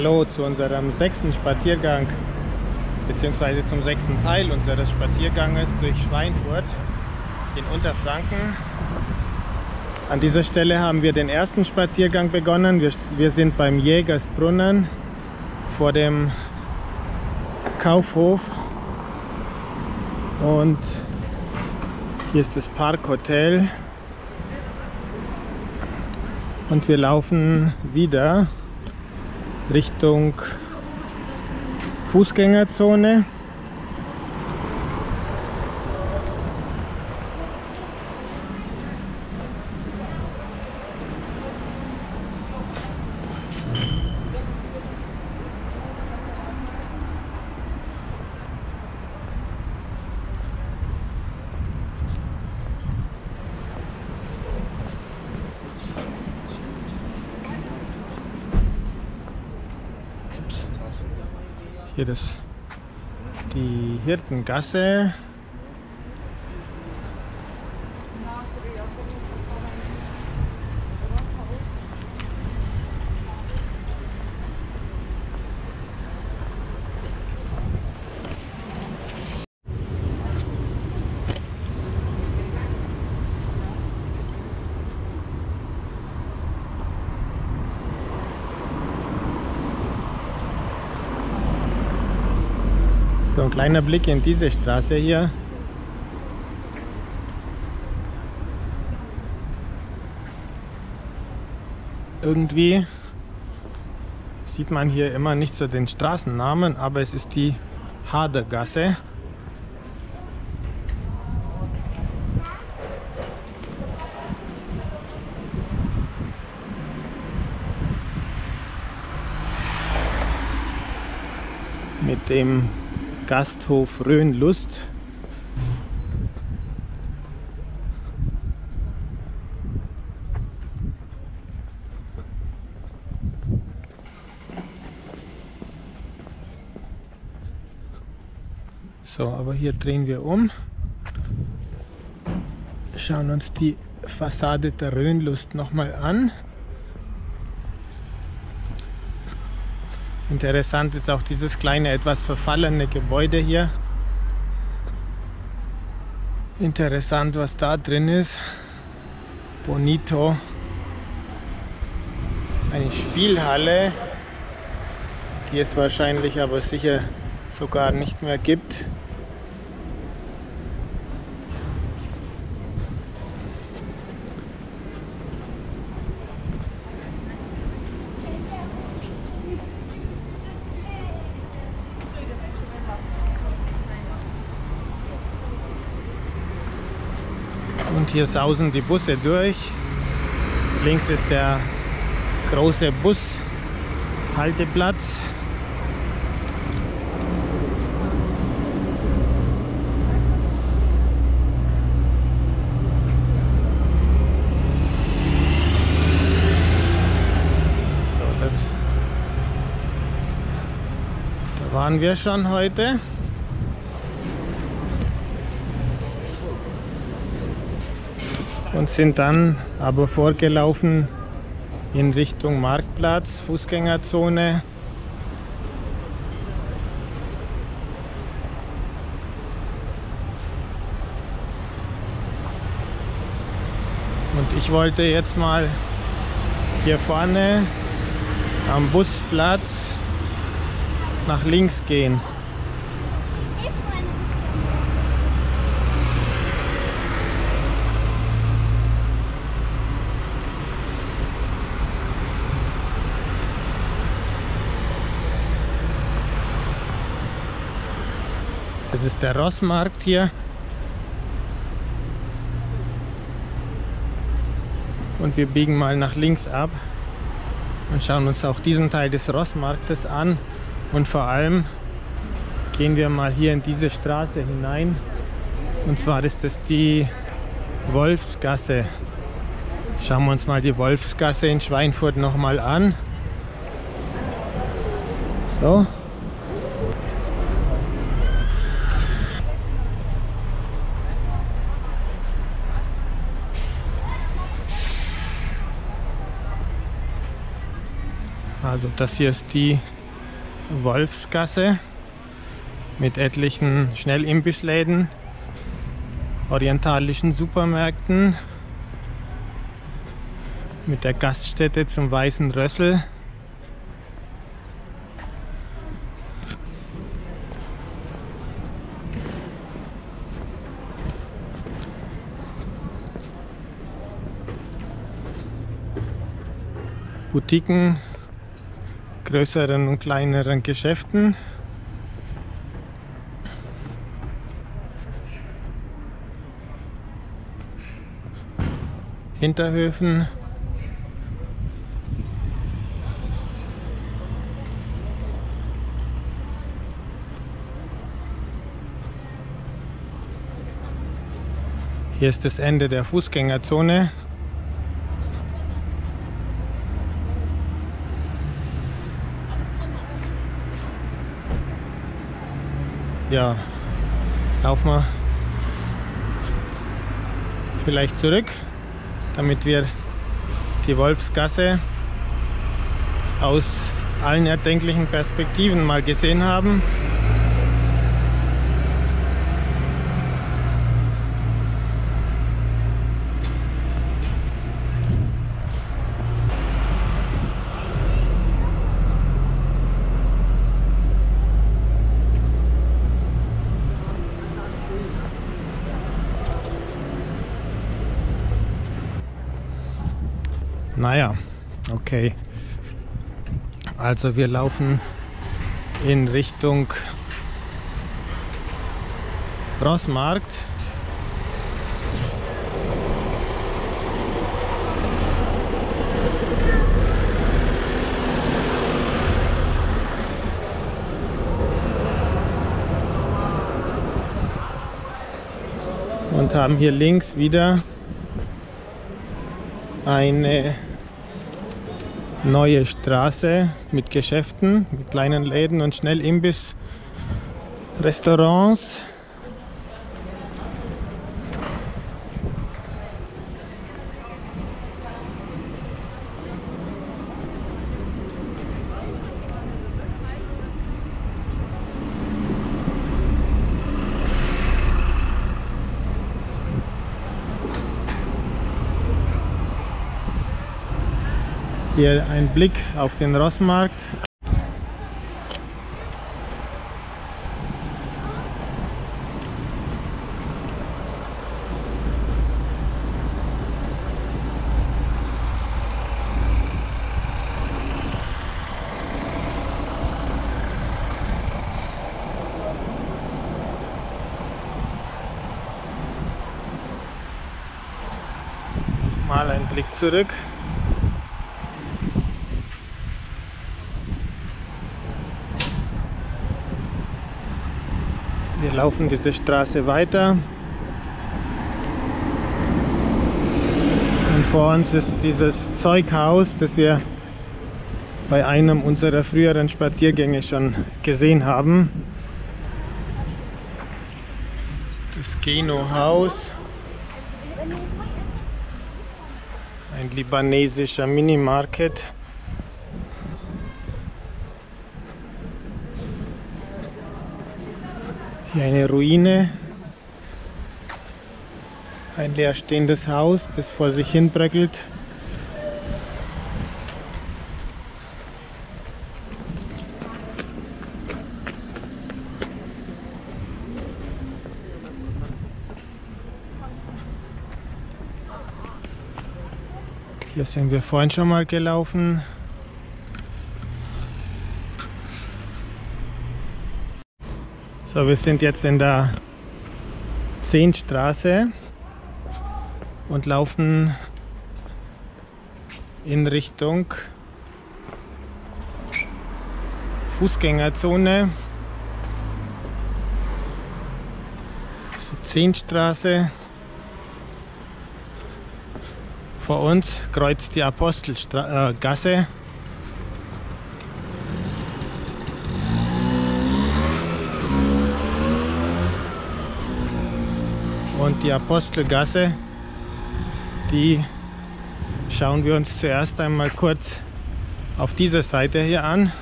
Hallo zu unserem 6. Spaziergang bzw. zum 6. Teil unseres Spazierganges durch Schweinfurt in Unterfranken. An dieser Stelle haben wir den ersten Spaziergang begonnen. Wir sind beim Jägersbrunnen vor dem Kaufhof und hier ist das Parkhotel und wir laufen wieder Richtung Fußgängerzone. Hier ist die Hirtengasse. So ein kleiner Blick in diese Straße hier. Irgendwie sieht man hier immer nicht so den Straßennamen, aber es ist die Hardegasse. Mit dem Gasthof Rhönlust. So, aber hier drehen wir um, schauen uns die Fassade der Rhönlust nochmal an. Interessant ist auch dieses kleine, etwas verfallene Gebäude hier. Interessant, was da drin ist. Bonito. Eine Spielhalle, die es wahrscheinlich aber sicher sogar nicht mehr gibt. Hier sausen die Busse durch. Links ist der große Bushalteplatz. So, da waren wir schon heute. Und sind dann aber vorgelaufen in Richtung Marktplatz, Fußgängerzone. Und ich wollte jetzt mal hier vorne am Busplatz nach links gehen. Das ist der Rossmarkt hier. Und wir biegen mal nach links ab und schauen uns auch diesen Teil des Rossmarktes an. Und vor allem gehen wir mal hier in diese Straße hinein. Und zwar ist das die Wolfsgasse. Schauen wir uns mal die Wolfsgasse in Schweinfurt nochmal an. So. Also das hier ist die Wolfsgasse mit etlichen Schnellimbissläden, orientalischen Supermärkten, mit der Gaststätte zum Weißen Rössel. Boutiquen, größeren und kleineren Geschäften. Hinterhöfen. Hier ist das Ende der Fußgängerzone. Ja, laufen wir vielleicht zurück, damit wir die Wolfsgasse aus allen erdenklichen Perspektiven mal gesehen haben. Naja, okay. Also wir laufen in Richtung Rossmarkt. Und haben hier links wieder eine neue Straße mit Geschäften, mit kleinen Läden und Schnellimbiss, Restaurants. Hier ein Blick auf den Rossmarkt. Mal ein Blick zurück. Wir laufen diese Straße weiter und vor uns ist dieses Zeughaus, das wir bei einem unserer früheren Spaziergänge schon gesehen haben. Das Geno-Haus, ein libanesischer Minimarket. Hier eine Ruine, ein leerstehendes Haus, das vor sich hin bröckelt. Hier sind wir vorhin schon mal gelaufen. So, wir sind jetzt in der Zehntstraße und laufen in Richtung Fußgängerzone. Das ist die Zehntstraße. Vor uns kreuzt die Apostelgasse. Und die Apostelgasse, die schauen wir uns zuerst einmal kurz auf dieser Seite hier an.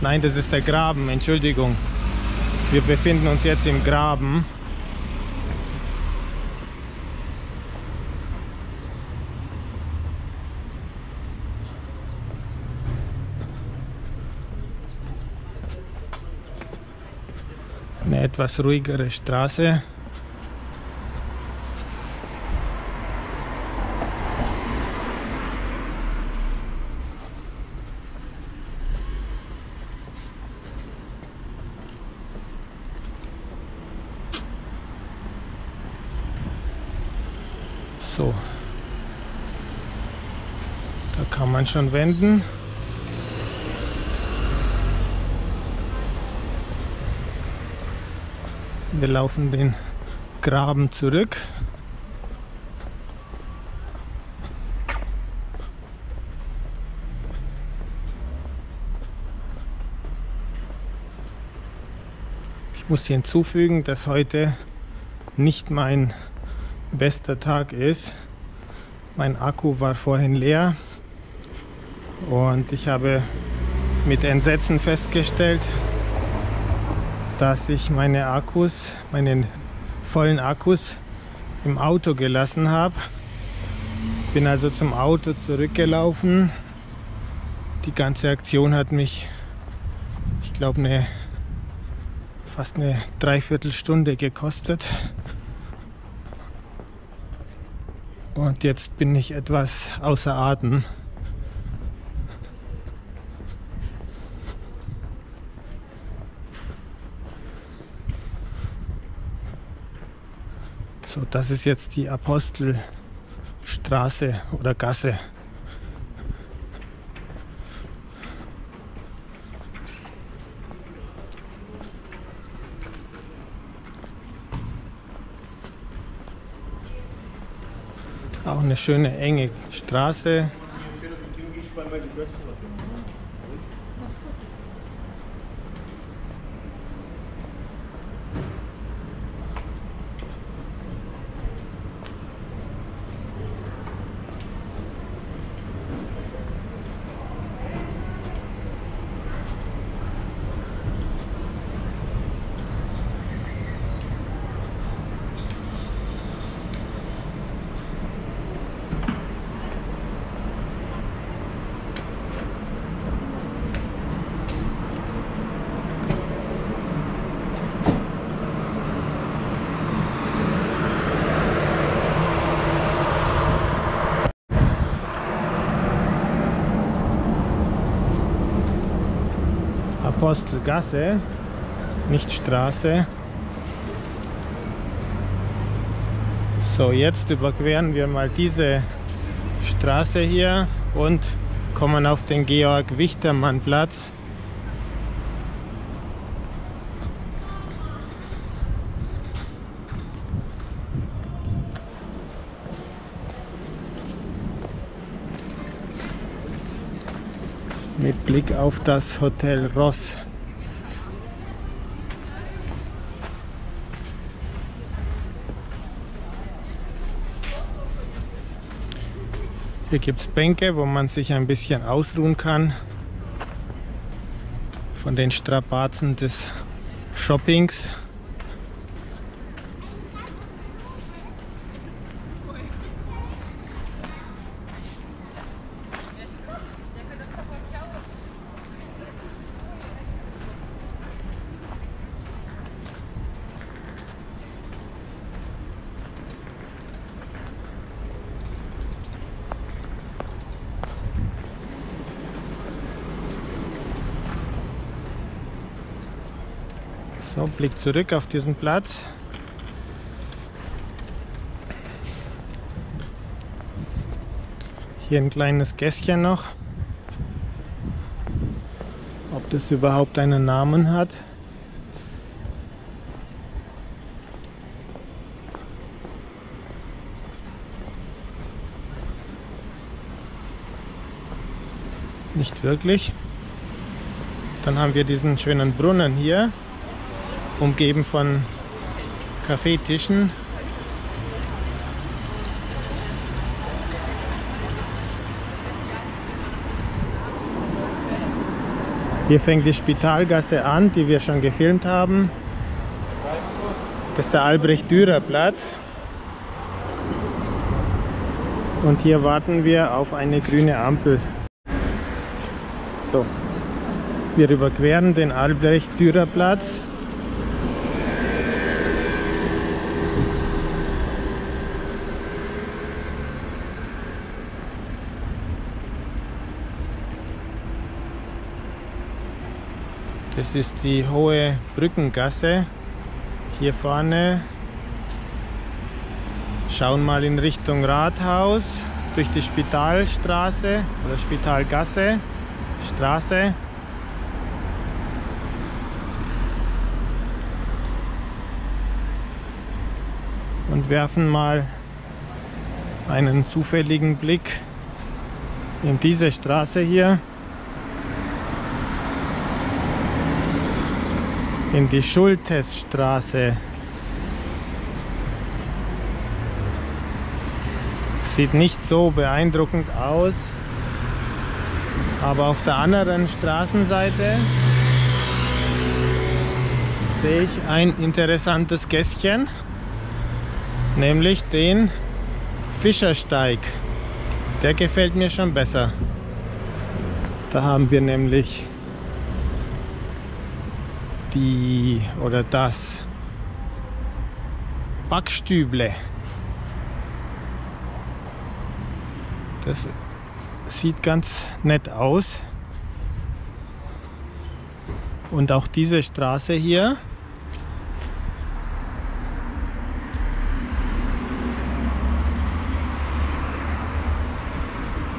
Nein, das ist der Graben, Entschuldigung. Wir befinden uns jetzt im Graben. Eine etwas ruhigere Straße. So, da kann man schon wenden. Wir laufen den Graben zurück. Ich muss hinzufügen, dass heute nicht mein bester Tag ist. Mein Akku war vorhin leer und ich habe mit Entsetzen festgestellt, dass ich meine vollen Akkus im Auto gelassen habe. Bin also zum Auto zurückgelaufen. Die ganze Aktion hat mich, ich glaube, fast eine Dreiviertelstunde gekostet. Und jetzt bin ich etwas außer Atem. So, das ist jetzt die Apostelstraße oder Gasse. Auch eine schöne enge Straße. Apostelgasse, nicht Straße. So, jetzt überqueren wir mal diese Straße hier und kommen auf den Georg-Wichtermann-Platz. Mit Blick auf das Hotel Ross. Hier gibt es Bänke, wo man sich ein bisschen ausruhen kann von den Strapazen des Shoppings. Blick zurück auf diesen Platz. Hier ein kleines Gässchen noch. Ob das überhaupt einen Namen hat. Nicht wirklich. Dann haben wir diesen schönen Brunnen hier, umgeben von Kaffeetischen. Hier fängt die Spitalgasse an, die wir schon gefilmt haben. Das ist der Albrecht-Dürer-Platz. Und hier warten wir auf eine grüne Ampel. So, wir überqueren den Albrecht-Dürer-Platz. Das ist die Hohe Brückengasse. Hier vorne. Schauen mal in Richtung Rathaus, durch die Spitalstraße oder Spitalgasse, Straße. Und werfen mal einen zufälligen Blick in diese Straße hier. In die Schultesstraße. Sieht nicht so beeindruckend aus, aber auf der anderen Straßenseite sehe ich ein interessantes Gässchen, nämlich den Fischersteig. Der gefällt mir schon besser. Da haben wir nämlich die oder das Backstüble. Das sieht ganz nett aus. Und auch diese Straße hier .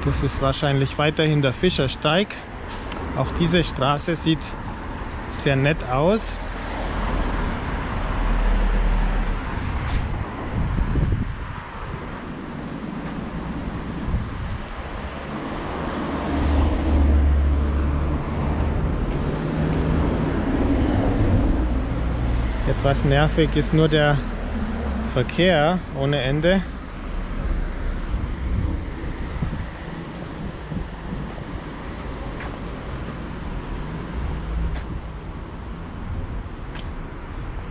Das ist wahrscheinlich weiterhin der Fischersteig. Auch diese Straße sieht sehr nett aus. Etwas nervig ist nur der Verkehr ohne Ende.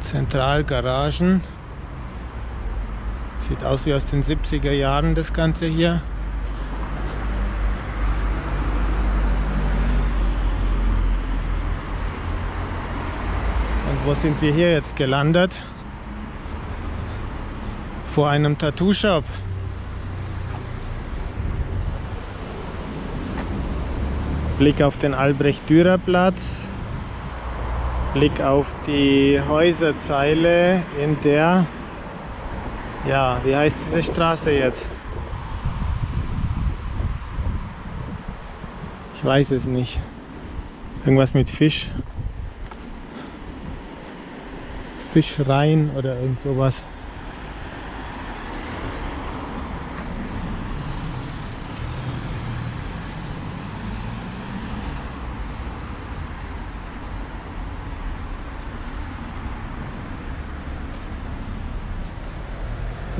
Zentralgaragen. Sieht aus wie aus den 70er Jahren das Ganze hier. Und wo sind wir hier jetzt gelandet? Vor einem Tattoo-Shop. Blick auf den Albrecht-Dürer-Platz. Blick auf die Häuserzeile in der, ja, wie heißt diese Straße jetzt? Ich weiß es nicht. Irgendwas mit Fisch. Fischerrain oder irgend sowas.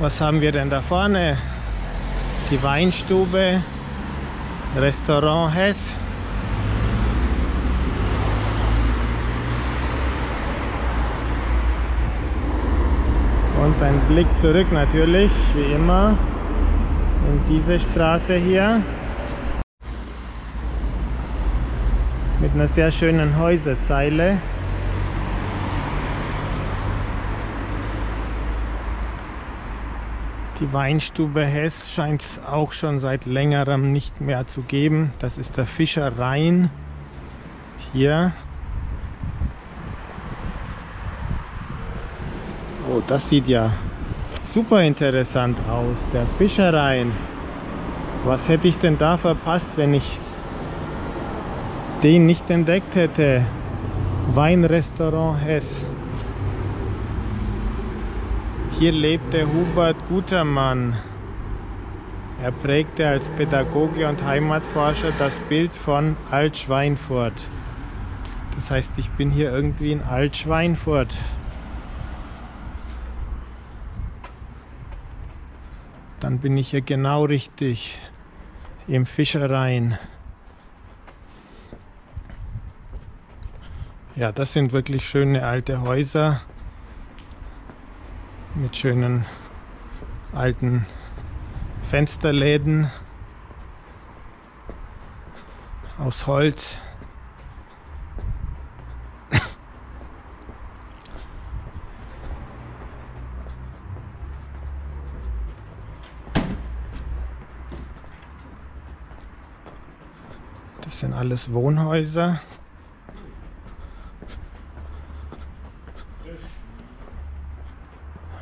Was haben wir denn da vorne? Die Weinstube, Restaurant Hess. Und ein Blick zurück natürlich, wie immer, in diese Straße hier. Mit einer sehr schönen Häuserzeile. Die Weinstube Hess scheint es auch schon seit längerem nicht mehr zu geben. Das ist der Fischerrain hier. Oh, das sieht ja super interessant aus, der Fischerrain. Was hätte ich denn da verpasst, wenn ich den nicht entdeckt hätte? Weinrestaurant Hess. Hier lebte Hubert Gutermann. Er prägte als Pädagoge und Heimatforscher das Bild von Altschweinfurt. Das heißt, ich bin hier irgendwie in Altschweinfurt. Dann bin ich hier genau richtig, im Fischerrain. Ja, das sind wirklich schöne alte Häuser mit schönen alten Fensterläden aus Holz. Das sind alles Wohnhäuser.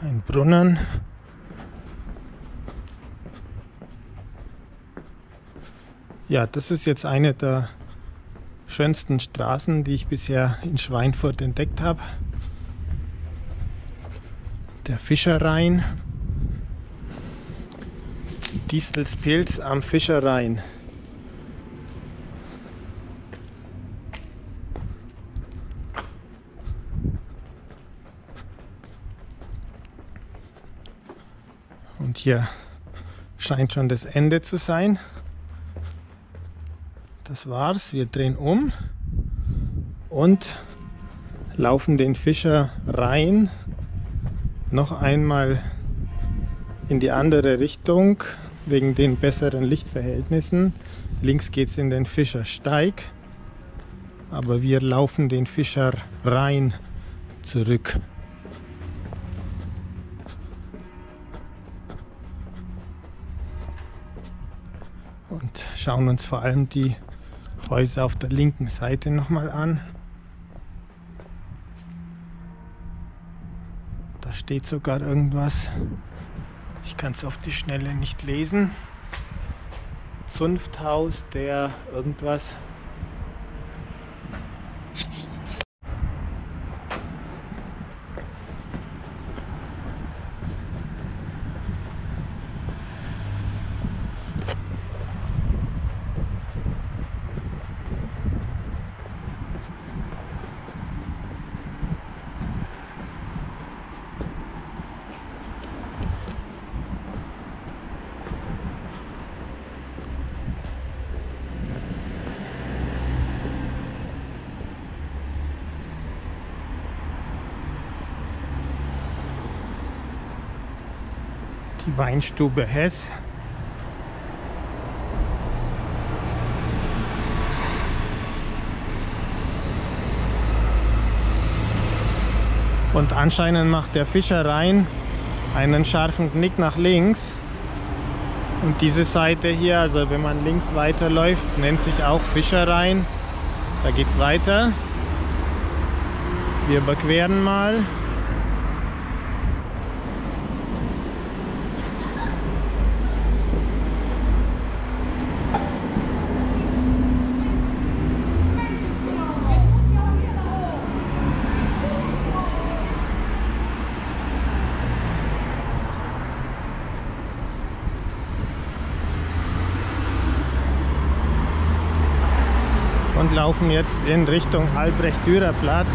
Ein Brunnen. Ja, das ist jetzt eine der schönsten Straßen, die ich bisher in Schweinfurt entdeckt habe. Der Fischerrain. Distelspilz am Fischerrain. Und hier scheint schon das Ende zu sein. Das war's, wir drehen um und laufen den Fischerrain noch einmal in die andere Richtung, wegen den besseren Lichtverhältnissen. Links geht's in den Fischersteig, aber wir laufen den Fischerrain zurück. Und schauen uns vor allem die Häuser auf der linken Seite nochmal an. Da steht sogar irgendwas. Ich kann es auf die Schnelle nicht lesen. Zunfthaus der irgendwas. Die Weinstube Hess. Und anscheinend macht der Fischerrain einen scharfen Knick nach links. Und diese Seite hier, also wenn man links weiterläuft, nennt sich auch Fischerrain. Da geht's weiter. Wir überqueren mal. Und laufen jetzt in Richtung Albrecht-Dürer-Platz.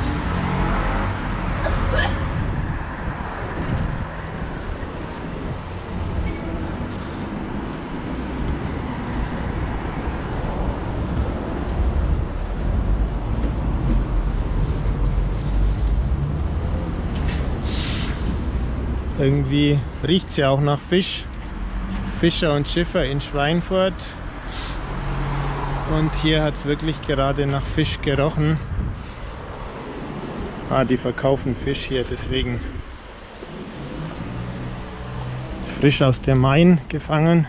Irgendwie riecht es ja auch nach Fisch. Fischer und Schiffer in Schweinfurt. Und hier hat es wirklich gerade nach Fisch gerochen. Ah, die verkaufen Fisch hier, deswegen. Frisch aus dem Main gefangen.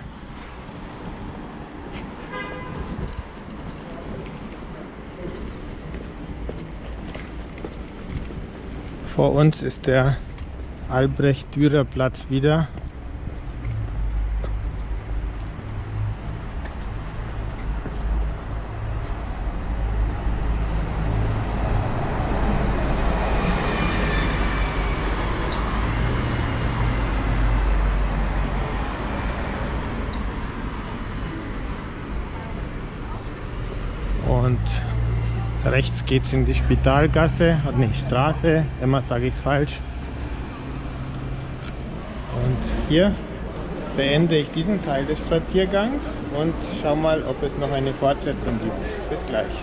Vor uns ist der Albrecht-Dürer-Platz wieder. Und rechts geht es in die Spitalgasse, Straße, immer sage ich es falsch. Und hier beende ich diesen Teil des Spaziergangs und schau mal, ob es noch eine Fortsetzung gibt. Bis gleich.